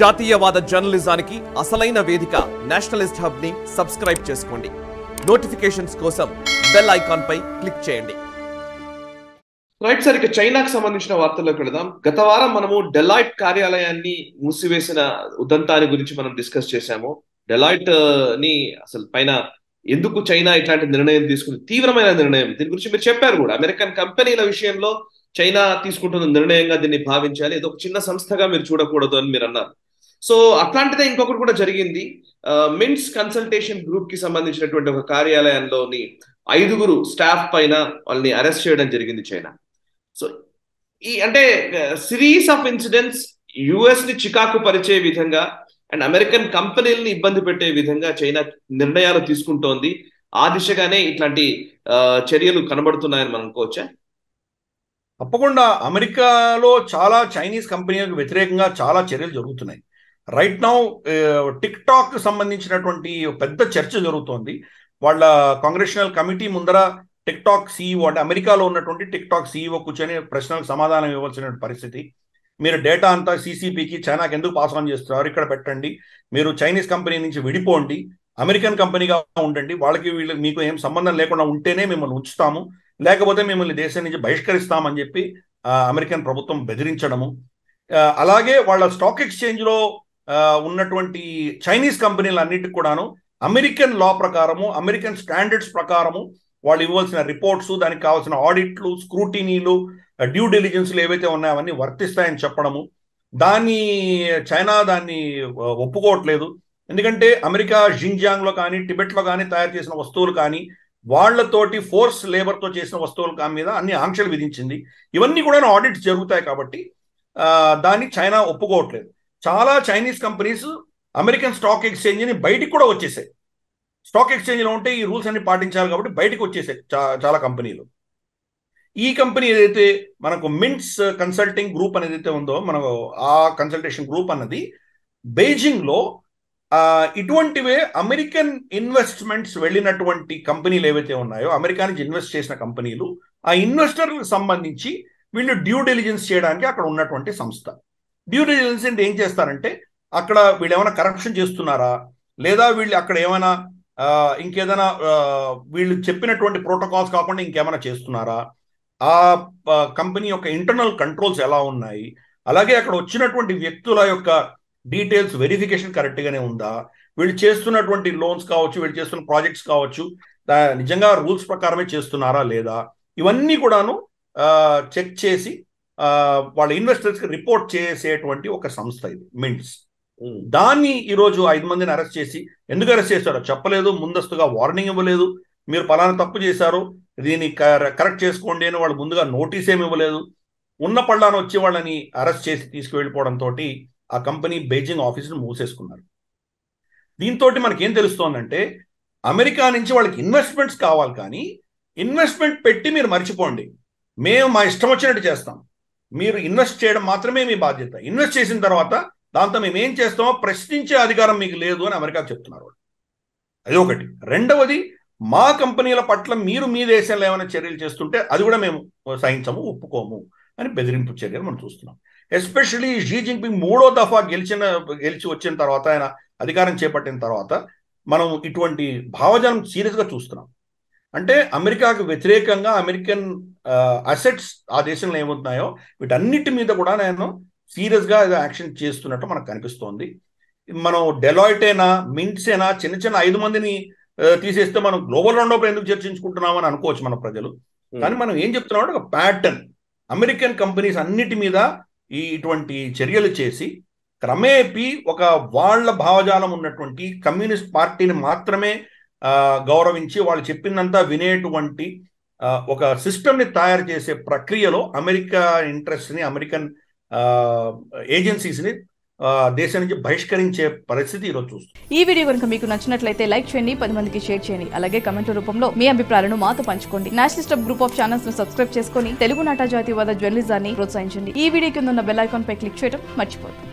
జాతీయవాద జర్నలిజానికి అసలైన వేదిక నేషనలిస్ట్ హబ్ ని సబ్స్క్రైబ్ చేసుకోండి. నోటిఫికేషన్స్ కోసం బెల్ ఐకాన్ పై క్లిక్ చేయండి. రైట్ సార్, ఇక చైనాకు సంబంధించిన వార్తల్లోకి వెళదాం. గత వారం మనము డెలాయిట్ కార్యాలయాన్ని మూసివేసిన ఉదంతాన్ని గురించి మనం డిస్కస్ చేశాము. డెలాయిట్ ని అసలు పైన ఎందుకు చైనా ఇట్లాంటి నిర్ణయం తీసుకుంది, తీవ్రమైన నిర్ణయం, దీని గురించి మీరు చెప్పారు కూడా. అమెరికన్ కంపెనీల విషయంలో చైనా తీసుకుంటున్న నిర్ణయంగా దీన్ని భావించాలి, ఇది ఒక చిన్న సంస్థగా మీరు చూడకూడదు అని మీరు అన్నారు. సో అట్లాంటిదే ఇంకొకటి కూడా జరిగింది. మిన్స్ కన్సల్టేషన్ గ్రూప్ కి సంబంధించినటువంటి ఒక కార్యాలయంలోని 5 స్టాఫ్ పైన వాళ్ళని అరెస్ట్ చేయడం జరిగింది చైనా. సో ఈ అంటే సిరీస్ ఆఫ్ ఇన్సిడెంట్స్ యుఎస్ ని చికాకు పరిచే విధంగా అండ్ అమెరికన్ కంపెనీలని ఇబ్బంది పెట్టే విధంగా చైనా నిర్ణయాలు తీసుకుంటోంది. ఆ దిశగానే ఇట్లాంటి చర్యలు కనబడుతున్నాయని మనం అనుకోవచ్చా? తప్పకుండా. అమెరికాలో చాలా చైనీస్ కంపెనీలకు వ్యతిరేకంగా చాలా చర్యలు జరుగుతున్నాయి. రైట్ నౌ టిక్ టాక్ కు సంబంధించినటువంటి పెద్ద చర్చ జరుగుతోంది. వాళ్ళ కాంగ్రెషనల్ కమిటీ ముందర టిక్ టాక్ సీఈఓ, అంటే అమెరికాలో ఉన్నటువంటి టిక్ టాక్ సీఈఓ కూర్చొని ప్రశ్నలకు సమాధానం ఇవ్వాల్సిన పరిస్థితి. మీరు డేటా అంతా సీసీపీకి చైనాకి ఎందుకు పాస్ ఆన్ చేస్తున్నారు, ఇక్కడ పెట్టండి, మీరు చైనీస్ కంపెనీ నుంచి విడిపోండి, అమెరికన్ కంపెనీగా ఉండండి, వాళ్ళకి వీళ్ళు మీకు ఏం సంబంధం లేకుండా ఉంటేనే మిమ్మల్ని ఉంచుతాము, లేకపోతే మిమ్మల్ని దేశం నుంచి బహిష్కరిస్తామని చెప్పి అమెరికన్ ప్రభుత్వం బెదిరించడము. అలాగే వాళ్ళ స్టాక్ ఎక్స్చేంజ్లో ఉన్నటువంటి చైనీస్ కంపెనీలన్నిటికి కూడాను అమెరికన్ లా ప్రకారము, అమెరికన్ స్టాండర్డ్స్ ప్రకారము వాళ్ళు ఇవ్వాల్సిన రిపోర్ట్స్, దానికి కావాల్సిన ఆడిట్లు, స్క్రూటినీలు, డ్యూ డెలిజెన్స్లు ఏవైతే ఉన్నాయో అవన్నీ వర్తిస్తాయని చెప్పడము. దాన్ని చైనా దాన్ని ఒప్పుకోవట్లేదు. ఎందుకంటే అమెరికా జిన్జియాంగ్లో కానీ టిబెట్లో కానీ తయారు చేసిన వస్తువులు కానీ వాళ్లతోటి ఫోర్స్ లేబర్తో చేసిన వస్తువుల మీద అన్ని ఆంక్షలు విధించింది. ఇవన్నీ కూడా ఆడిట్స్ జరుగుతాయి కాబట్టి దాన్ని చైనా ఒప్పుకోవట్లేదు. చాలా చైనీస్ కంపెనీస్ అమెరికన్ స్టాక్ ఎక్స్చేంజ్ని బయటికి కూడా వచ్చేసాయి. స్టాక్ ఎక్స్చేంజ్లో ఉంటే ఈ రూల్స్ అన్ని పాటించాలి కాబట్టి బయటకు వచ్చేసాయి చాలా కంపెనీలు. ఈ కంపెనీ ఏదైతే మనకు మిన్స్ కన్సల్టింగ్ గ్రూప్ అనేది అయితే ఉందో, మనకు ఆ కన్సల్టేషన్ గ్రూప్ అన్నది బెయిజింగ్లో ఇటువంటివే అమెరికన్ ఇన్వెస్ట్మెంట్స్ వెళ్ళినటువంటి కంపెనీలు ఏవైతే ఉన్నాయో, అమెరికా నుంచి ఇన్వెస్ట్ చేసిన కంపెనీలు, ఆ ఇన్వెస్టర్లకు సంబంధించి వీళ్ళు డ్యూ డెలిజెన్స్ చేయడానికి అక్కడ ఉన్నటువంటి సంస్థ. డ్యూ డెలిజెన్స్ అంటే ఏం చేస్తారంటే అక్కడ వీళ్ళు ఏమైనా కరప్షన్ చేస్తున్నారా, లేదా వీళ్ళు అక్కడ ఏమైనా ఇంకేదైనా వీళ్ళు చెప్పినటువంటి ప్రోటోకాల్స్ కాకుండా ఇంకేమైనా చేస్తున్నారా, ఆ కంపెనీ యొక్క ఇంటర్నల్ కంట్రోల్స్ ఎలా ఉన్నాయి, అలాగే అక్కడ వచ్చినటువంటి వ్యక్తుల యొక్క డీటెయిల్స్ వెరిఫికేషన్ కరెక్ట్గానే ఉందా, వీళ్ళు చేస్తున్నటువంటి లోన్స్ కావచ్చు, వీళ్ళు చేస్తున్న ప్రాజెక్ట్స్ కావచ్చు, నిజంగా రూల్స్ ప్రకారమే చేస్తున్నారా లేదా, ఇవన్నీ కూడాను చెక్ చేసి వాళ్ళ ఇన్వెస్టర్స్కి రిపోర్ట్ చేసేటువంటి ఒక సంస్థ ఇది మింట్స్. దాన్ని ఈరోజు 5 అరెస్ట్ చేసి, ఎందుకు అరెస్ట్ చేశారో చెప్పలేదు, ముందస్తుగా వార్నింగ్ ఇవ్వలేదు, మీరు పలానా తప్పు చేశారు దీన్ని కరెక్ట్ చేసుకోండి అని వాళ్ళు ముందుగా నోటీస్ ఏమి ఇవ్వలేదు, ఉన్న పళ్ళాను వచ్చి వాళ్ళని అరెస్ట్ చేసి తీసుకువెళ్ళిపోవడంతో ఆ కంపెనీ బీజింగ్ ఆఫీసును మూసేసుకున్నారు. దీంతో మనకేం తెలుస్తోందంటే అమెరికా నుంచి వాళ్ళకి ఇన్వెస్ట్మెంట్స్ కావాలి, కానీ ఇన్వెస్ట్మెంట్ పెట్టి మీరు మర్చిపోండి, మేము మా ఇష్టం వచ్చినట్టు చేస్తాం, మీరు ఇన్వెస్ట్ చేయడం మాత్రమే మీ బాధ్యత, ఇన్వెస్ట్ చేసిన తర్వాత దాంతో మేము ఏం చేస్తామో ప్రశ్నించే అధికారం మీకు లేదు అని అమెరికాకు చెప్తున్నారు. అది ఒకటి. రెండవది, మా కంపెనీల పట్ల మీరు మీ దేశంలో ఏమైనా చర్యలు చేస్తుంటే అది కూడా మేము సహించము, ఒప్పుకోము అని బెదిరింపు చర్యలు మనం చూస్తున్నాం. ఎస్పెషలీ షీ జిన్పింగ్ 3వ దఫా గెలిచి వచ్చిన తర్వాత, ఆయన అధికారం చేపట్టిన తర్వాత మనం ఇటువంటి భావజాలం సీరియస్గా చూస్తున్నాం. అంటే అమెరికాకు వ్యతిరేకంగా అమెరికన్ అసెట్స్ ఆ దేశంలో ఏమవుతున్నాయో వీటన్నిటి మీద కూడా నేను సీరియస్గా ఏదో యాక్షన్ చేస్తున్నట్టు మనకు కనిపిస్తోంది. మనం డెలాయిట్ అయినా మింట్స్ అయినా చిన్న చిన్న 5 తీసేస్తే మనం గ్లోబల్ రౌండ్ అప్ ఎందుకు చర్చించుకుంటున్నాం అని అనుకోవచ్చు మన ప్రజలు. కానీ మనం ఏం చెప్తున్నాం అంటే ఒక ప్యాటర్న్, అమెరికన్ కంపెనీస్ అన్నిటి మీద ఇటువంటి చర్యలు చేసి క్రమేపీ ఒక వాళ్ళ భావజాలం ఉన్నటువంటి కమ్యూనిస్ట్ పార్టీని మాత్రమే గౌరవించి వాళ్ళు చెప్పినంత వినేటువంటి ఒక సిస్టమ్ని తయారు చేసే ప్రక్రియలో అమెరికా ఇంట్రెస్ట్ని, అమెరికన్ ఏజెన్సీస్ని దేశం నుంచి బహిష్కరించే పరిస్థితి ఈరోజు చూస్తుంది. ఈ వీడియో కనుక మీకు నచ్చినట్లయితే లైక్ చేయండి, 10 షేర్ చేయండి, అలాగే కమెంట్ రూపంలో మీ అభిప్రాయాలను మాతో పంచుకోండి. Nationalist hub group of channels ను సబ్స్క్రైబ్ చేసుకుని తెలుగు నాట జాతీయవాద జర్నలిజాన్ని ప్రోత్సహించండి. ఈ వీడియో కింద ఉన్న బెల్ ఐకాన్ పై క్లిక్ చేయడం మర్చిపోకండి.